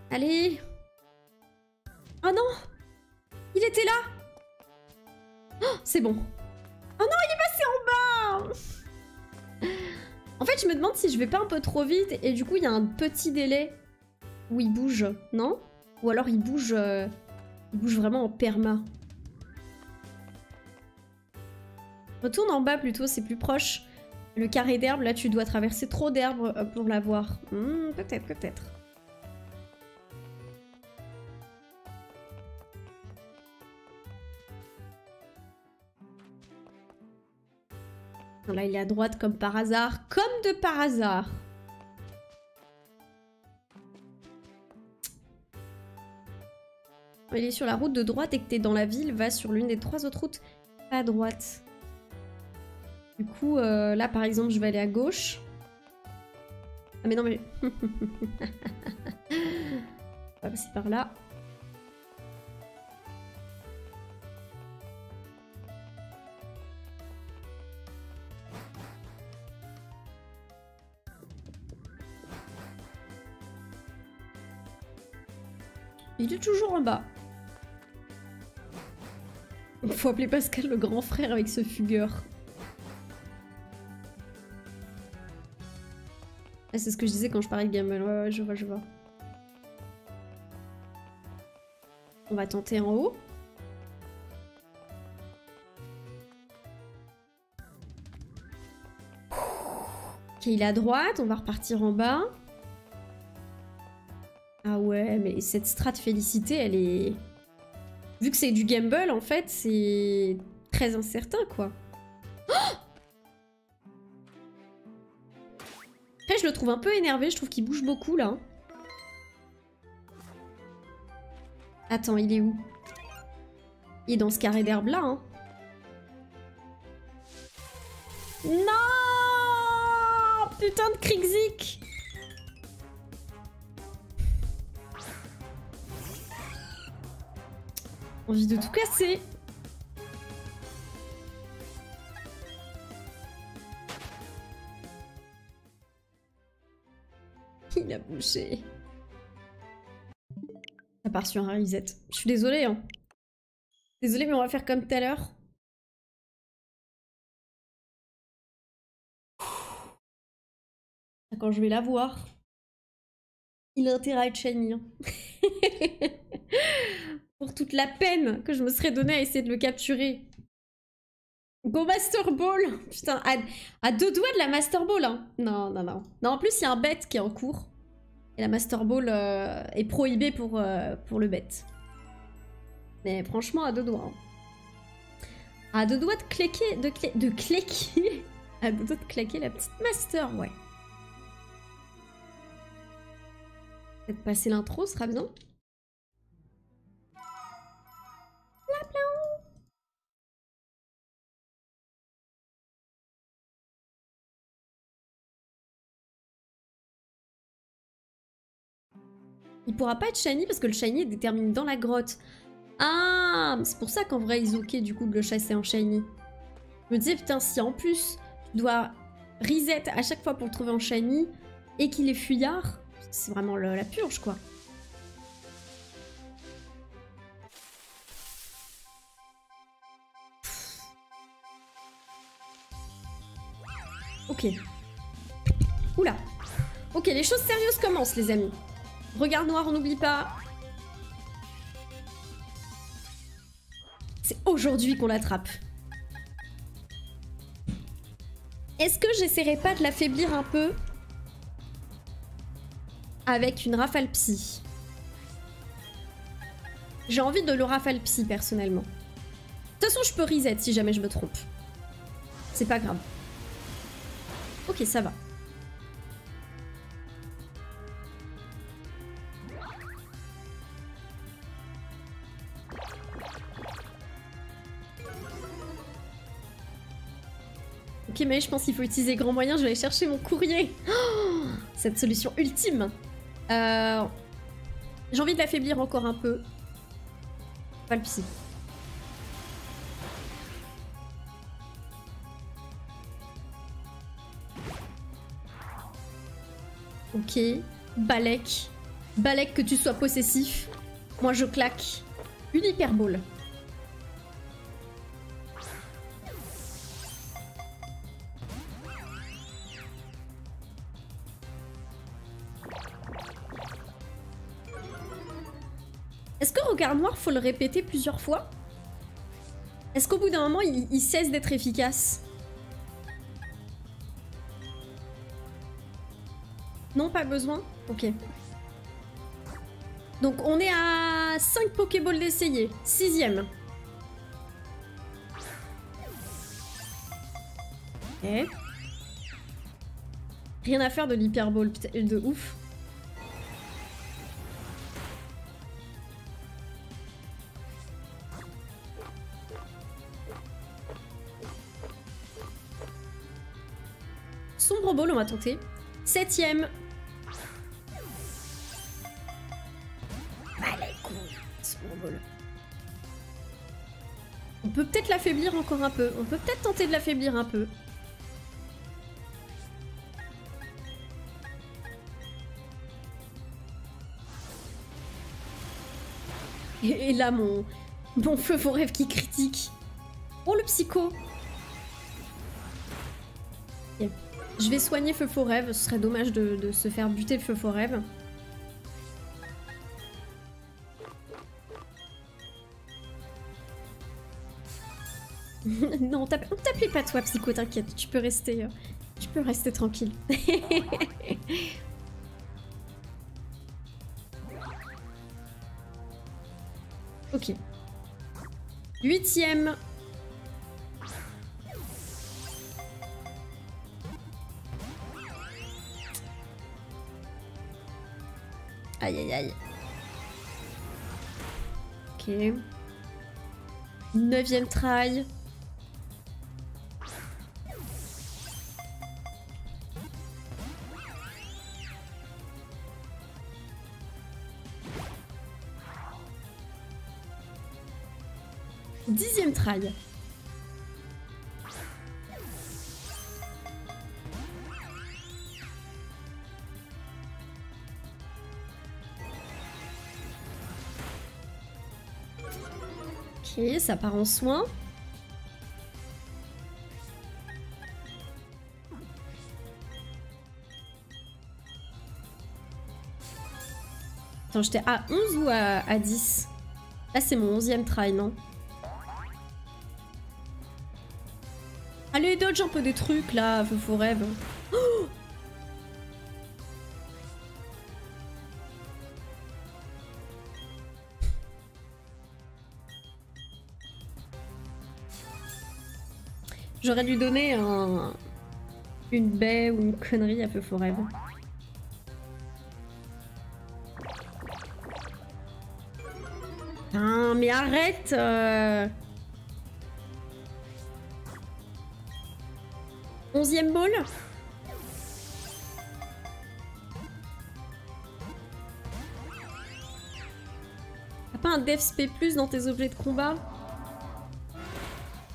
Allez. Oh non! Il était là! Oh, c'est bon. Oh non, il est passé en bas! En fait, je me demande si je vais pas un peu trop vite et du coup, il y a un petit délai où il bouge, non? Ou alors il bouge vraiment en perma. Retourne en bas plutôt, c'est plus proche. Le carré d'herbe, là, tu dois traverser trop d'herbe pour l'avoir. Peut-être, peut-être. Là, il est à droite comme par hasard. Comme de par hasard. Il est sur la route de droite et que t'es dans la ville, va sur l'une des trois autres routes à droite. Du coup, là, par exemple, je vais aller à gauche. Ah, mais non, mais... On va passer par là. Il est toujours en bas. Faut appeler Pascal le grand frère avec ce fugueur. Ah, c'est ce que je disais quand je parlais de Gamel. Ouais, je vois. On va tenter en haut. Ok, il est à droite. On va repartir en bas. Ah ouais, mais cette strat Félicité, elle est... Vu que c'est du gamble, en fait, c'est très incertain, quoi. Oh après, je le trouve un peu énervé, je trouve qu'il bouge beaucoup, là. Attends, il est où? Il est dans ce carré d'herbe, là, hein. Non! Putain de Krixik! Envie de tout casser. Il a bougé. Ça part sur un reset. Je suis désolée, hein. Désolée, mais on va faire comme tout à l'heure. Quand je vais la voir, il a intérêt à être shiny, hein. Pour toute la peine que je me serais donnée à essayer de le capturer. Go Master Ball! Putain, à deux doigts de la Master Ball, hein. Non. Non, en plus, il y a un bet qui est en cours. Et la Master Ball est prohibée pour le bet. Mais franchement, à deux doigts. Hein. À deux doigts de claquer... À deux doigts de claquer la petite Master, ouais. Peut-être passer l'intro, ce sera bien. Il pourra pas être shiny parce que le shiny est déterminé dans la grotte. Ah, c'est pour ça qu'en vrai ils ok du coup de le chasser en shiny. Je me disais putain si en plus tu dois reset à chaque fois pour le trouver en shiny et qu'il est fuyard, c'est vraiment la purge quoi. Ok. Oula. Ok, les choses sérieuses commencent les amis. Regard noir, on n'oublie pas. C'est aujourd'hui qu'on l'attrape. Est-ce que j'essaierai pas de l'affaiblir un peu avec une rafale psy? J'ai envie de le rafale psy personnellement. De toute façon, je peux reset si jamais je me trompe. C'est pas grave. Ok, ça va. Ok, mais je pense qu'il faut utiliser grand moyen. Je vais aller chercher mon courrier. Oh, cette solution ultime. J'ai envie de l'affaiblir encore un peu. Pas le psy. Ok, Balek. Balek, que tu sois possessif. Moi, je claque une hyperbole. Est-ce que regard noir, faut le répéter plusieurs fois? Est-ce qu'au bout d'un moment, il cesse d'être efficace? Non, pas besoin? Ok. Donc on est à 5 Pokéballs d'essayer. 6ème. Ok. Rien à faire de l'hyperball de ouf. Sombre ball, on va tenter. 7ème. On peut peut-être l'affaiblir encore un peu. On peut peut-être tenter de l'affaiblir un peu. Et là, mon Feuforêve qui critique. Oh, le psycho. Okay. Je vais soigner Feuforêve. Ce serait dommage de se faire buter Feuforêve. Non, on t'appelait pas toi, psycho, t'inquiète, tu peux rester tranquille. Ok. 8ème. Aïe, aïe, aïe. Ok. 9ème try. Ok, ça part en soin. Attends, j'étais à 11 ou à 10? Là, c'est mon 11e try, non? Allez, dodge un peu des trucs là, Feuforêve. Oh, j'aurais dû donner une baie ou une connerie à Feuforêve. Putain, mais arrête Onzième ball. pas un def SP+ dans tes objets de combat?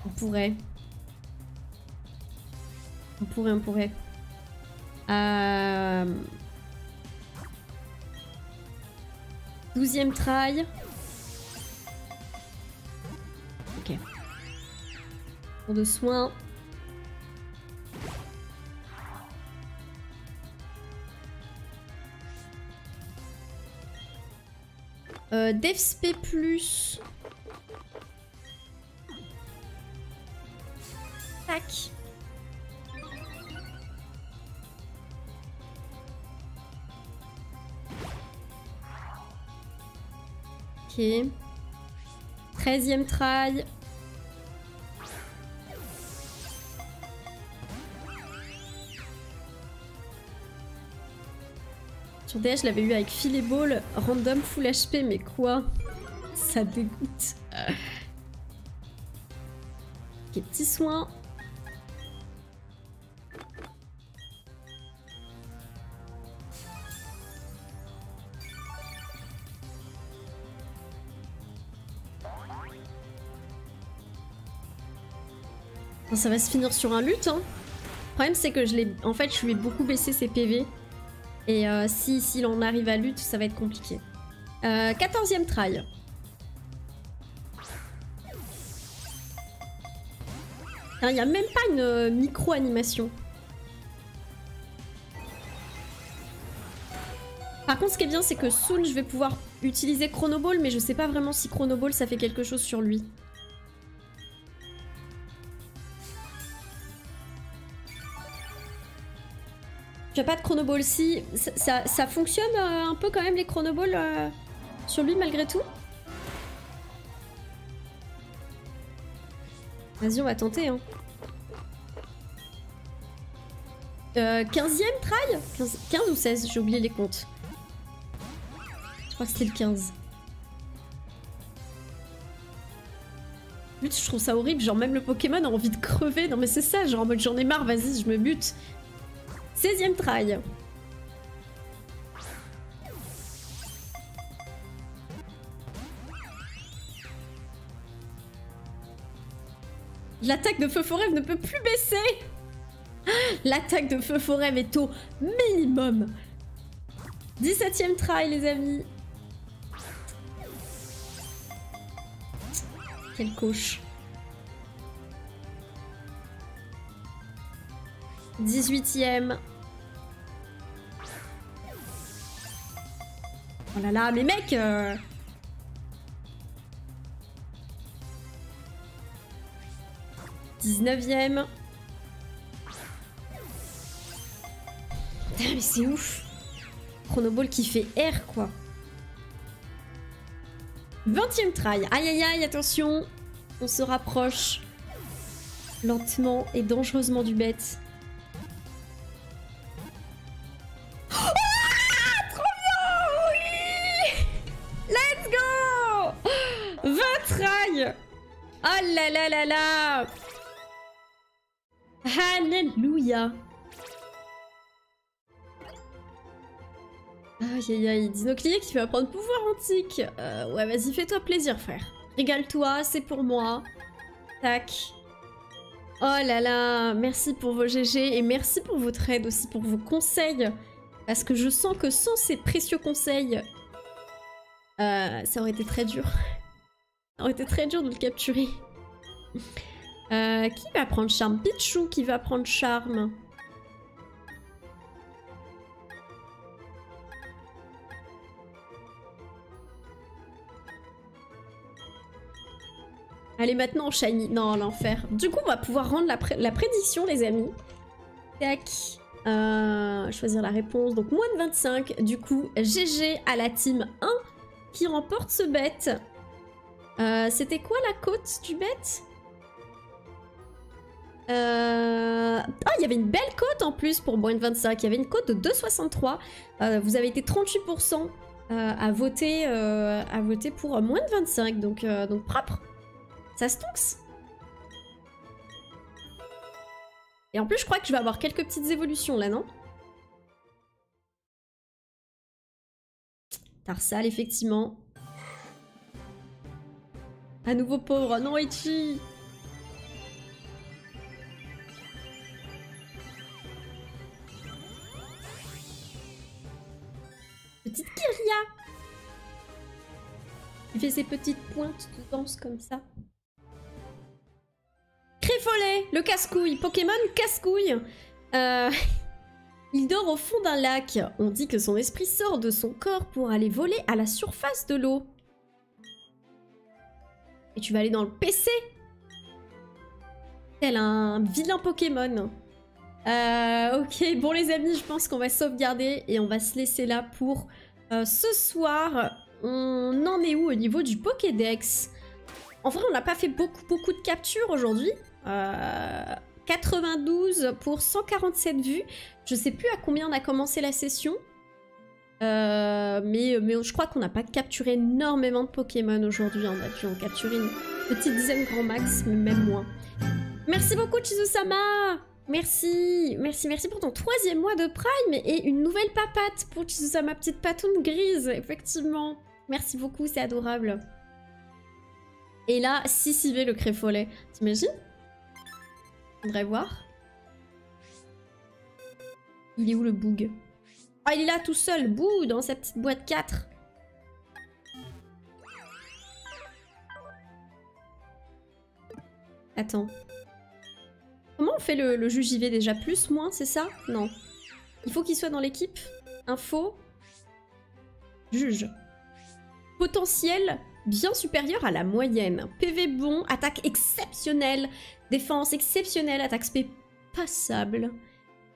On pourrait. On pourrait, on pourrait. Douzième try. Ok. Pour de soins. DevSP+. Tac. Ok. 13e try. Sur DH, je l'avais eu avec filet ball, random full HP, mais quoi? Ça dégoûte. Ok, petit soin. Non, ça va se finir sur un lutte, hein. Le problème, c'est que je l'ai. En fait, je lui ai beaucoup baissé ses PV. Et si l'on arrive à lutte, ça va être compliqué. 14e try. Il n'y a même pas une micro-animation. Par contre, ce qui est bien, c'est que soon, je vais pouvoir utiliser Chrono Ball, mais je sais pas vraiment si Chrono Ball, ça fait quelque chose sur lui. J'ai pas de chronoball, si. Ça fonctionne un peu quand même les chronoballs sur lui malgré tout. Vas-y, on va tenter. Hein. 15e try 15 ou 16, j'ai oublié les comptes. Je crois que c'était le 15. But, je trouve ça horrible, genre même le Pokémon a envie de crever. Non mais c'est ça, genre en mode j'en ai marre, vas-y, je me bute. 16e try. L'attaque de Feuforêve ne peut plus baisser. L'attaque de Feuforêve est au minimum. 17e try, les amis. Quelle coche. 18e. Oh là là, mais mec19e. Putain, mais c'est ouf. Chronoball qui fait R, quoi. 20e try. Aïe, aïe, aïe, attention. On se rapproche lentement et dangereusement du bête. La la la la! Alléluia! Aïe aïe aïe, Dinoclier qui va prendre pouvoir antique! Ouais, vas-y, fais-toi plaisir, frère. Régale-toi, c'est pour moi. Tac. Oh là là, merci pour vos GG et merci pour votre aide aussi, pour vos conseils. Parce que je sens que sans ces précieux conseils, ça aurait été très dur. Ça aurait été très dur de le capturer. Qui va prendre charme? Pichou qui va prendre charme. Allez, maintenant, shiny. Non, l'enfer. Du coup, on va pouvoir rendre la prédiction, les amis. Tac. Choisir la réponse. Donc, moins de 25. Du coup, GG à la team 1 qui remporte ce bet. C'était quoi la côte du bet? Oh, il y avait une belle côte en plus pour moins de 25. Il y avait une côte de 2,63. Vous avez été 38% à voter pour moins de 25. Donc propre. Ça se tonks. Et en plus, je crois que je vais avoir quelques petites évolutions là, non? Tarsal, effectivement. À nouveau pauvre, non Ichi. Petite Kyria. Il fait ses petites pointes de danse comme ça. Créfollet, le casse-couille. Pokémon casse-couille. Il dort au fond d'un lac. On dit que son esprit sort de son corps pour aller voler à la surface de l'eau. Et tu vas aller dans le PC. Tel un vilain Pokémon. Ok, bon les amis, je pense qu'on va sauvegarder et on va se laisser là pour ce soir. On en est où au niveau du Pokédex? En vrai, on n'a pas fait beaucoup de captures aujourd'hui. 92 pour 147 vues. Je sais plus à combien on a commencé la session. Mais je crois qu'on n'a pas capturé énormément de Pokémon aujourd'hui. On a dû en capturer une petite dizaine grand max, mais même moins. Merci beaucoup Chizu-sama. Merci, merci, merci pour ton 3e mois de Prime et une nouvelle papate pour Chizu-sama, petite patoune grise, effectivement. Merci beaucoup, c'est adorable. Et là, 6IV le Créfollet. T'imagines? On devrait voir. Il est où le boug? Ah, il est là tout seul, bouh, dans sa petite boîte 4. Attends. Comment on fait le JV déjà? Plus, moins, c'est ça? Non. Il faut qu'il soit dans l'équipe. Info. Juge. Potentiel bien supérieur à la moyenne. PV bon, attaque exceptionnelle. Défense exceptionnelle, attaque SP passable.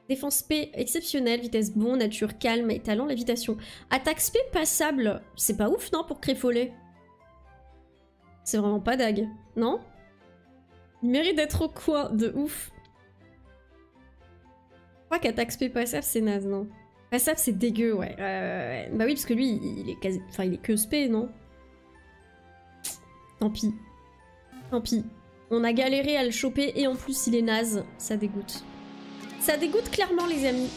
Défense P exceptionnelle, vitesse bon, nature calme et talent lévitation. Attaque SP passable, c'est pas ouf non pour Créfollet? C'est vraiment pas dague, non? Il mérite d'être au coin, de ouf. Je crois qu'attaque SP passable c'est naze, non? Passable c'est dégueu, ouais. Bah oui, parce que lui, il est quasi... Enfin, il est que SP, non? Tant pis. Tant pis. On a galéré à le choper et en plus il est naze. Ça dégoûte. Ça dégoûte clairement les amis.